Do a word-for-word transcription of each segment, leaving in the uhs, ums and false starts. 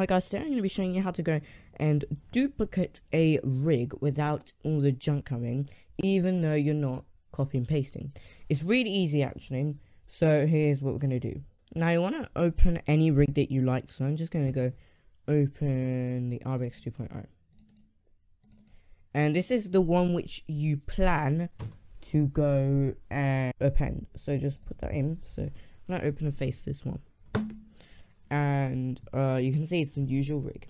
Hi guys, today I'm going to be showing you how to go and duplicate a rig without all the junk coming, even though you're not copying and pasting. It's really easy actually, so here's what we're going to do. Now you want to open any rig that you like, so I'm just going to go open the R B X two point oh. And this is the one which you plan to go and append, so just put that in. So I'm going to open and face this one. And uh, you can see it's the usual rig.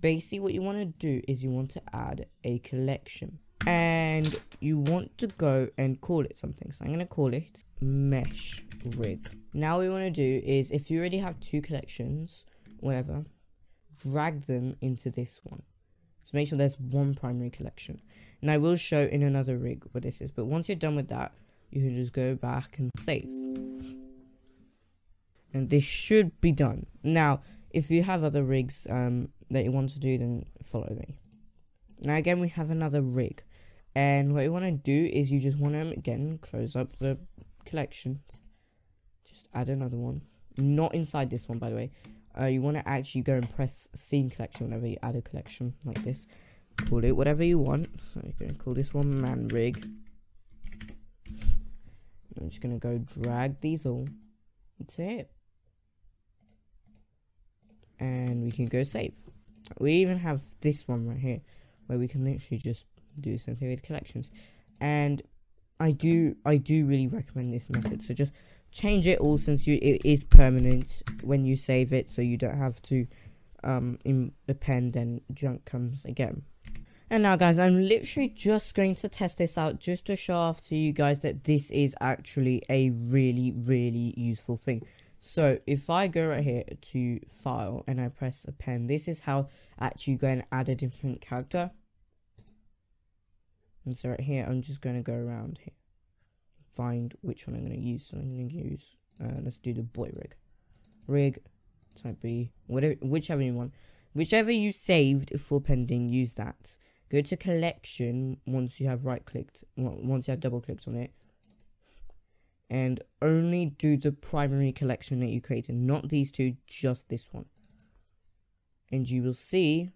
Basically what you want to do is you want to add a collection. And you want to go and call it something. So I'm going to call it mesh rig. Now what you want to do is, if you already have two collections, whatever, drag them into this one. So make sure there's one primary collection. And I will show in another rig what this is. But once you're done with that, you can just go back and save. And this should be done. Now, if you have other rigs um, that you want to do, then follow me. Now, again, we have another rig. And what you want to do is you just want to, again, close up the collection. Just add another one. Not inside this one, by the way. Uh, you want to actually go and press scene collection whenever you add a collection like this. Call it whatever you want. So I'm going to call this one man rig. I'm just going to go drag these all. That's it. And we can go save. We even have this one right here where we can literally just do something with collections. And I do I do really recommend this method, so just change it all, since you it is permanent when you save it, so you don't have to um in, append and junk comes again. And now guys, I'm literally just going to test this out just to show off to you guys that this is actually a really, really useful thing. So if I go right here to file and I press append, this is how actually you go and add a different character. And so right here, I'm just going to go around here, find which one I'm going to use. So I'm going to use, uh, let's do the boy rig. Rig, type B, whatever, whichever you want. Whichever you saved for appending, use that. Go to collection once you have right clicked, once you have double clicked on it. And only do the primary collection that you created, not these two, just this one. And you will see,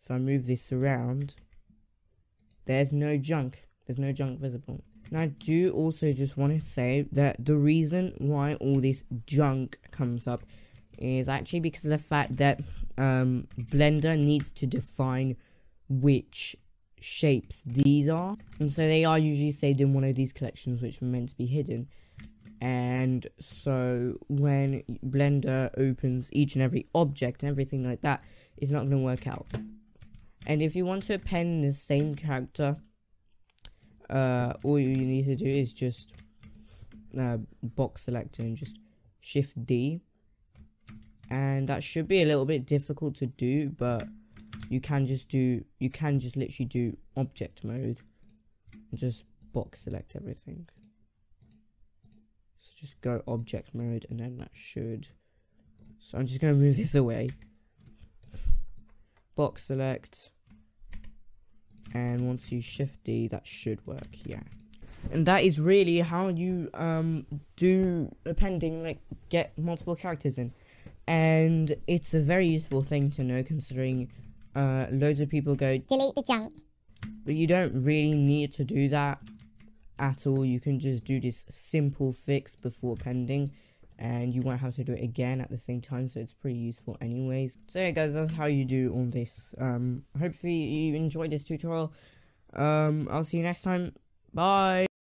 if I move this around, there's no junk. There's no junk visible. And I do also just want to say that the reason why all this junk comes up is actually because of the fact that um, Blender needs to define which shapes these are, and so they are usually saved in one of these collections which were meant to be hidden. And so when Blender opens each and every object and everything like that, it's not going to work out. And if you want to append the same character, uh, all you need to do is just uh, box selector and just shift D, and that should be a little bit difficult to do, but you can just do, you can just literally do object mode and just box select everything. So just go object mode, and then that should, so I'm just going to move this away, box select, and once you shift D, that should work. Yeah, and that is really how you um do appending, like get multiple characters in. And it's a very useful thing to know, considering uh, loads of people go, delete the junk. But you don't really need to do that at all. You can just do this simple fix before appending, and you won't have to do it again at the same time, so it's pretty useful anyways. So yeah guys, that's how you do all this. Um, hopefully you enjoyed this tutorial. Um, I'll see you next time. Bye!